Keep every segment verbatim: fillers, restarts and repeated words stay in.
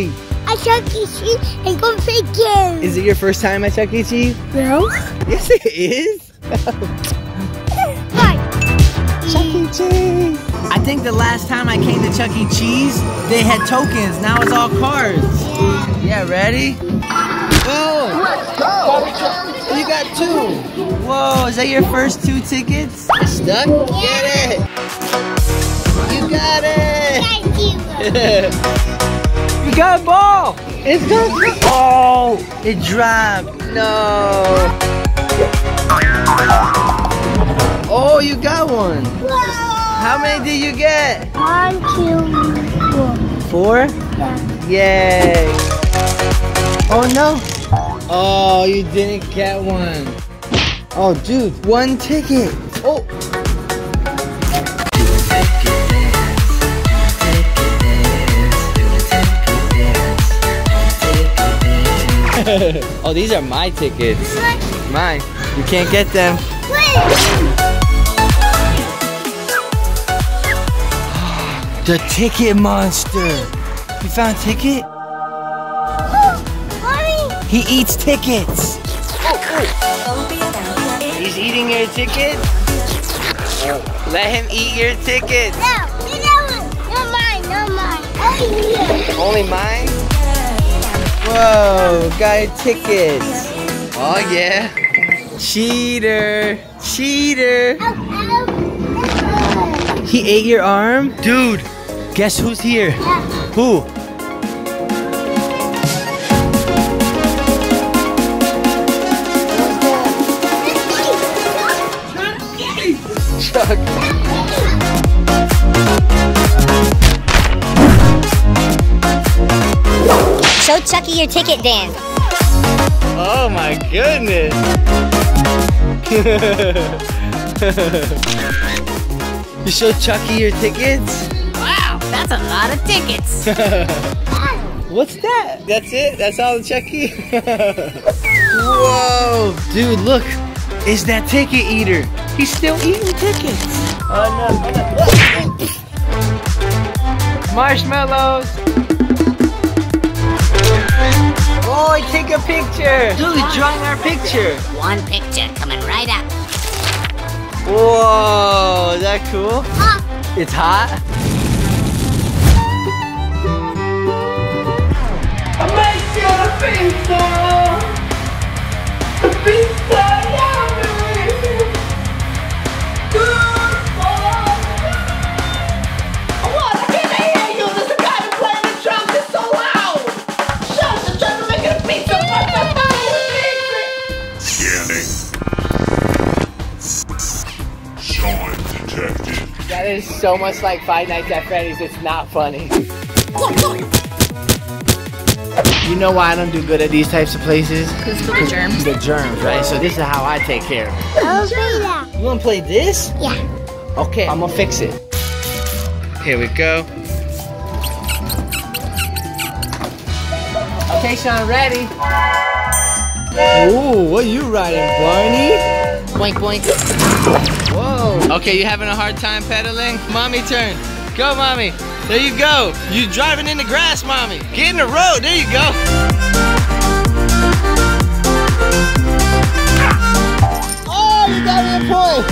we? At Chuck E. Cheese and go play games. Is it your first time at Chuck E. Cheese? No. Yes, it is. Hi. Chuck E. Cheese. I think the last time I came to Chuck E. Cheese, they had tokens. Now it's all cards. Yeah. Yeah, ready? Whoa. Let's go. Oh, you got two. Whoa, is that your first two tickets? It's stuck? Yeah. Get it. You got it. Thank you. You got a ball. It's gone. Oh, it dropped. No. Oh, you got one. Whoa. How many did you get? One, two, four. Four? Yeah. Yay. Oh no. Oh, you didn't get one. Oh dude, one ticket. Oh. Oh, these are my tickets. Mine. You can't get them. Wait. The ticket monster. You found ticket? Oh, he eats tickets. Oh, he's eating your ticket? Let him eat your ticket. No, you know, no mine, no mine. Only you. Only mine? Whoa, got your tickets. Oh yeah. Cheater. Cheater. He ate your arm? Dude. Guess who's here? Yeah. Who? Chuck. Show Chucky your ticket dance. Oh my goodness. You show Chucky your tickets? Wow, that's a lot of tickets. What's that? That's it? That's all the Chucky? Whoa, dude, look. It's that ticket eater. He's still eating tickets. Oh, no. Marshmallows. Oh, I take a picture. Dude, drawing our picture. One picture coming right up. Whoa, is that cool? Hot. It's hot? I made you a pizza! A pizza, yeah! Good boy! Oh, I can't hear you! There's a guy who's playing the drums, it's so loud! Shush, I'm trying to make it a pizza! Scanning. That is so much like Five Nights at Freddy's, it's not funny. You know why I don't do good at these types of places? Because the germs. The germs, right? So this is how I take care of it. I'll play that. You wanna play this? Yeah. Okay, I'm gonna fix it. Here we go. Okay, Shawn, ready? Ooh, what are you riding, Barney? Boink, boink. Whoa. Okay, you having a hard time pedaling? Mommy turn. Go, mommy. There you go. You driving in the grass, mommy. Get in the road. There you go. Oh, you got me a pull.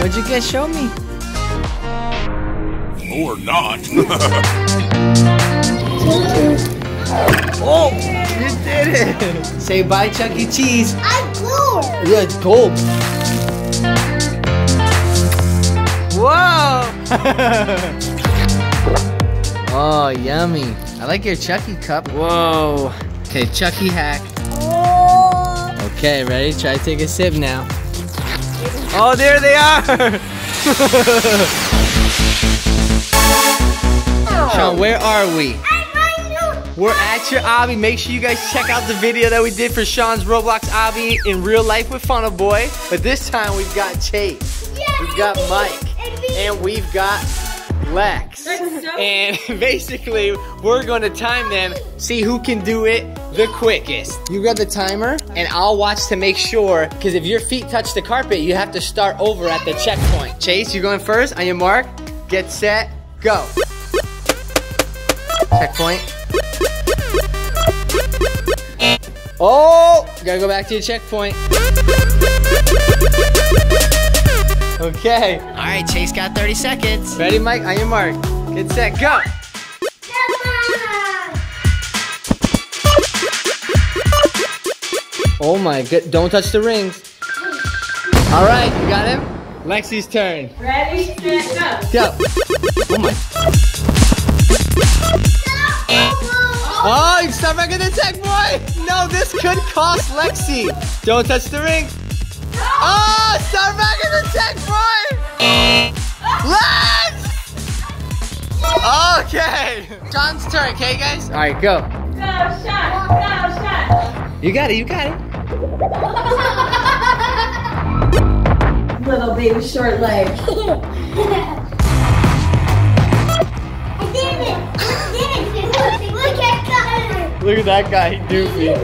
What'd you get? Show me. Or not. Oh, you did it. Say bye, Chuck E. Cheese. I'm cool. Yeah, it's cool. Whoa! Oh, yummy. I like your Chucky cup. Whoa. Okay, Chucky hack. Oh. Okay, ready? Try to take a sip now. Oh, there they are! Oh. Shawn, where are we? We're at your Obby. Make sure you guys check out the video that we did for Shawn's Roblox Obby in real life with Funnel Boy. But this time we've got Chase, yeah, we've got Mike, and we've got Lex. So and basically, we're gonna time them, see who can do it the quickest. You grab the timer, and I'll watch to make sure, because if your feet touch the carpet, you have to start over at the checkpoint. Chase, you're going first. On your mark, get set, go. Checkpoint. Oh, gotta go back to your checkpoint. Okay. All right, Chase got thirty seconds. Ready, Mike? On your mark. Get set, go. Oh my god, don't touch the rings. All right, you got him? Lexi's turn. Ready, set, go. Go. Oh my. Oh, you stop back at the checkpoint. No, this could cost Lexi. Don't touch the rings. Oh, start back in the checkpoint! Let's! Okay! Sean's turn, okay, guys? Alright, go. Go, Sean! Go, Sean! You got it, you got it. Little baby short leg. I did it! I did it! Look at that guy! Look at that guy, he doofy.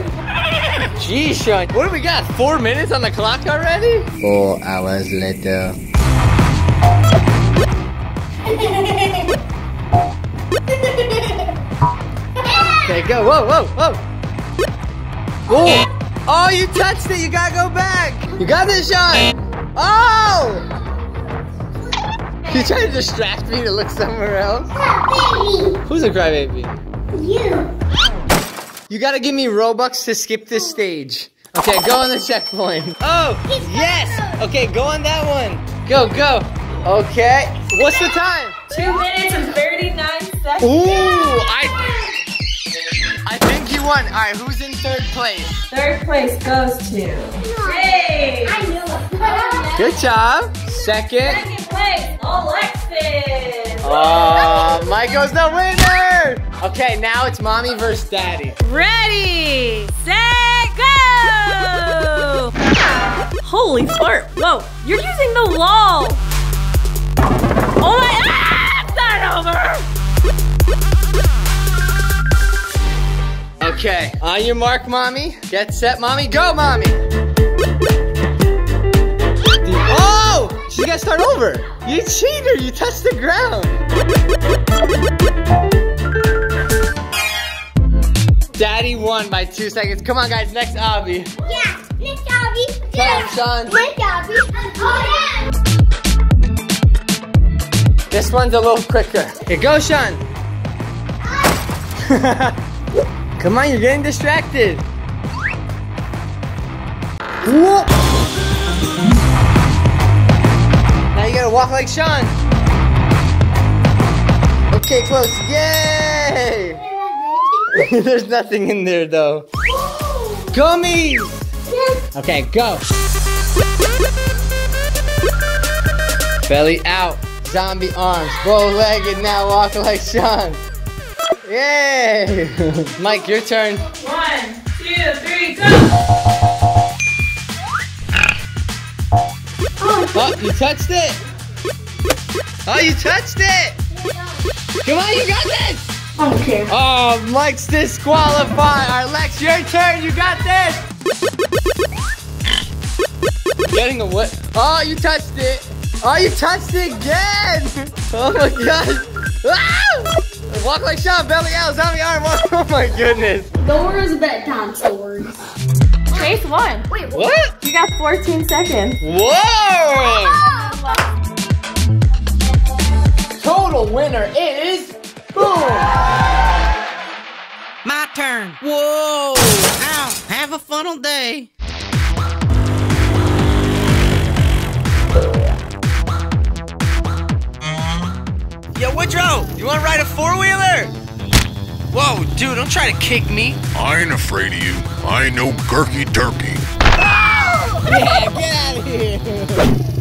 Geez, Shawn, what do we got? Four minutes on the clock already? Four hours later. Okay, go. Whoa, whoa, whoa. Oh, oh, you touched it. You gotta go back. You got this, Shawn. Oh! You trying to distract me to look somewhere else? Crybaby. Who's a crybaby? You. You gotta give me Robux to skip this stage. Okay, go on the checkpoint. Oh, yes! Okay, go on that one. Go, go. Okay, what's the time? Two minutes and thirty-nine seconds. Ooh, I, I think you won. All right, who's in third place? Third place goes to... Ray. I knew it. Good job. Second. Second place, Alexis. Uh, Michael's the winner. Okay, now it's mommy versus daddy. Ready, set, go! Holy fart! Whoa, you're using the wall. Oh my! Ah, it's not over. Okay, on your mark, mommy. Get set, mommy. Go, mommy. Oh, she gotta start over. You cheater! You touched the ground. Daddy won by two seconds. Come on, guys. Next, Obby. Yeah, next, Obby. Yeah, Sean. Next, Obby. Oh, yeah. This one's a little quicker. Here goes, Sean. Ah. Come on, you're getting distracted. Whoa. Now you gotta walk like Sean. Okay, close. Yay! There's nothing in there though. Gummies! Okay, go. Belly out. Zombie arms. Bow-legged now. Walk like Shawn. Yay! Mike, your turn. One, two, three, go! Oh, you touched it! Oh, you touched it! Come on, you got this! I don't care. Oh, Mike's disqualified. All right, Lex, your turn. You got this. Getting a what? Oh, you touched it. Oh, you touched it again. Oh, my gosh. Ah! Walk like Shawn, belly out, zombie arm. Oh, my goodness. Don't worry, it's a bedtime story. Chase won. Wait, what? You got fourteen seconds. Whoa. Oh. Total winner is... My turn. Whoa. Ow. Have a funnel day. Yo, Woodrow, you want to ride a four-wheeler? Whoa, dude, don't try to kick me. I ain't afraid of you. I ain't no gurky turkey. Oh! Yeah, get out of here.